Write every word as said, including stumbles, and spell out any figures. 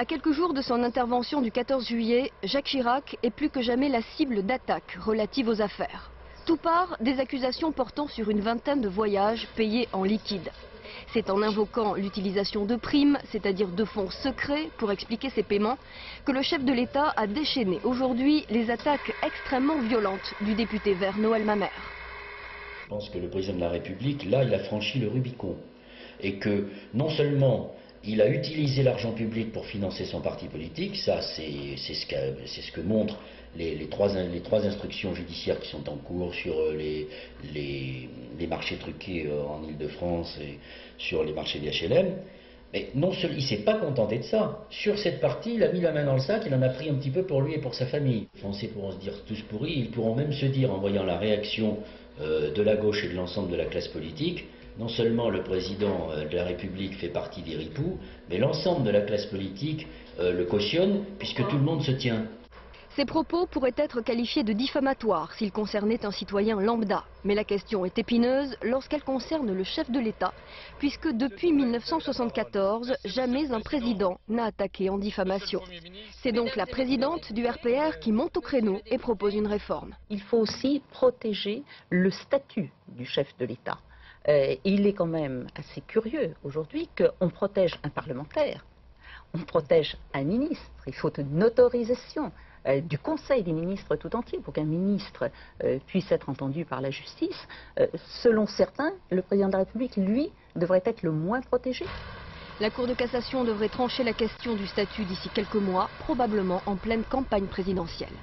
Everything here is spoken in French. À quelques jours de son intervention du quatorze juillet, Jacques Chirac est plus que jamais la cible d'attaques relatives aux affaires. Tout part des accusations portant sur une vingtaine de voyages payés en liquide. C'est en invoquant l'utilisation de primes, c'est-à-dire de fonds secrets, pour expliquer ces paiements, que le chef de l'État a déchaîné aujourd'hui les attaques extrêmement violentes du député vert Noël Mamère. Je pense que le président de la République, là, il a franchi le Rubicon. Et que non seulement il a utilisé l'argent public pour financer son parti politique, ça c'est ce, ce que montrent les, les, trois, les trois instructions judiciaires qui sont en cours sur les, les, les marchés truqués en Ile-de-France et sur les marchés des H L M, mais non seul, il ne s'est pas contenté de ça. Sur cette partie, il a mis la main dans le sac, il en a pris un petit peu pour lui et pour sa famille. Les Français pourront se dire tous pourris, ils pourront même se dire en voyant la réaction euh, de la gauche et de l'ensemble de la classe politique, non seulement le président de la République fait partie des ripoux, mais l'ensemble de la classe politique euh, le cautionne, puisque tout le monde se tient. Ces propos pourraient être qualifiés de diffamatoires s'ils concernaient un citoyen lambda. Mais la question est épineuse lorsqu'elle concerne le chef de l'État, puisque depuis mille neuf cent soixante-quatorze, jamais un président n'a attaqué en diffamation. C'est donc la présidente du R P R qui monte au créneau et propose une réforme. Il faut aussi protéger le statut du chef de l'État. Euh, il est quand même assez curieux aujourd'hui qu'on protège un parlementaire, on protège un ministre, il faut une autorisation euh, du Conseil des ministres tout entier pour qu'un ministre euh, puisse être entendu par la justice. Euh, selon certains, le président de la République, lui, devrait être le moins protégé. La Cour de cassation devrait trancher la question du statut d'ici quelques mois, probablement en pleine campagne présidentielle.